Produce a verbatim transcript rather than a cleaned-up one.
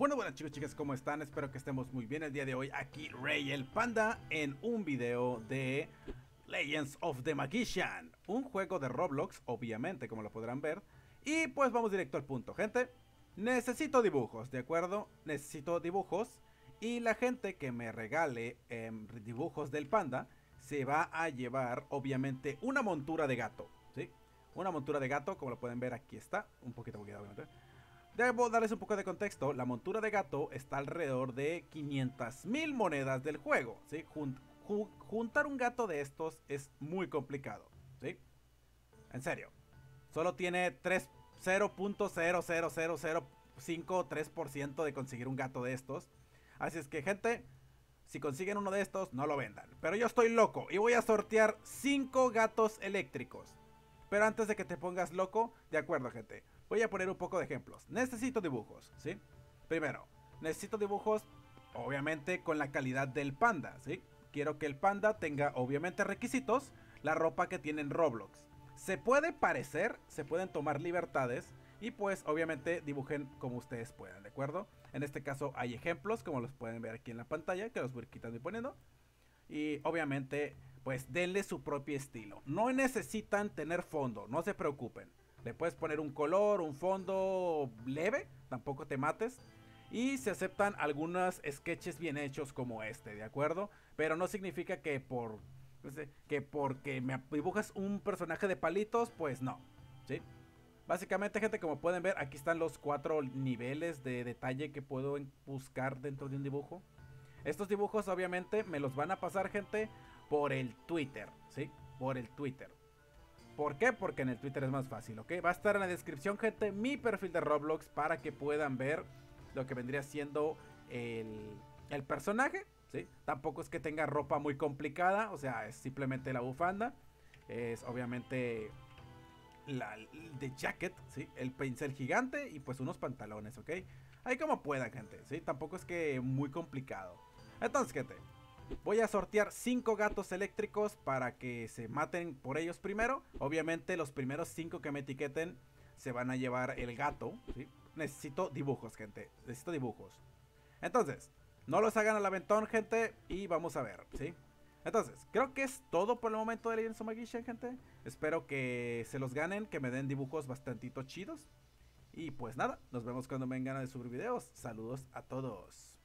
Bueno, buenas chicos, chicas, ¿cómo están? Espero que estemos muy bien el día de hoy. Aquí Rey el Panda en un video de Legends of the Magician, un juego de Roblox, obviamente, como lo podrán ver. Y pues vamos directo al punto, gente. Necesito dibujos, ¿de acuerdo? Necesito dibujos. Y la gente que me regale eh, dibujos del panda se va a llevar, obviamente, una montura de gato, ¿sí? Una montura de gato, como lo pueden ver, aquí está. Un poquito, poquito, obviamente. Debo darles un poco de contexto. La montura de gato está alrededor de quinientas mil monedas del juego, ¿sí? Jun ju juntar un gato de estos es muy complicado, ¿sí? En serio. Solo tiene cero punto cero cero cero cero cinco tres por ciento de conseguir un gato de estos. Así es que, gente, si consiguen uno de estos, no lo vendan. Pero yo estoy loco y voy a sortear cinco gatos eléctricos. Pero antes de que te pongas loco, de acuerdo, gente, voy a poner un poco de ejemplos. Necesito dibujos, ¿sí? Primero, necesito dibujos, obviamente, con la calidad del panda, ¿sí? Quiero que el panda tenga, obviamente, requisitos, la ropa que tiene en Roblox. Se puede parecer, se pueden tomar libertades y pues obviamente dibujen como ustedes puedan, ¿de acuerdo? En este caso hay ejemplos como los pueden ver aquí en la pantalla, que los voy quitando y poniendo. Y obviamente pues denle su propio estilo. No necesitan tener fondo, no se preocupen. Le puedes poner un color, un fondo leve, tampoco te mates. Y se aceptan algunos sketches bien hechos como este, ¿de acuerdo? Pero no significa que por... que porque me dibujas un personaje de palitos, pues no, ¿sí? Básicamente, gente, como pueden ver, aquí están los cuatro niveles de detalle que puedo buscar dentro de un dibujo. Estos dibujos, obviamente, me los van a pasar, gente, por el Twitter, ¿sí? Por el Twitter. ¿Por qué? Porque en el Twitter es más fácil, ¿ok? Va a estar en la descripción, gente, mi perfil de Roblox para que puedan ver lo que vendría siendo el, el personaje. ¿Sí? Tampoco es que tenga ropa muy complicada, o sea, es simplemente la bufanda, es obviamente la de jacket, ¿sí? El pincel gigante y pues unos pantalones, ¿ok? Ahí como puedan, gente, ¿sí? Tampoco es que muy complicado. Entonces, gente, voy a sortear cinco gatos eléctricos para que se maten por ellos primero. Obviamente los primeros cinco que me etiqueten se van a llevar el gato, ¿sí? Necesito dibujos, gente, necesito dibujos. Entonces... no los hagan al aventón, gente, y vamos a ver, ¿sí? Entonces, creo que es todo por el momento de Legends of Magician, gente. Espero que se los ganen, que me den dibujos bastantito chidos. Y pues nada, nos vemos cuando me vengan a subir videos. Saludos a todos.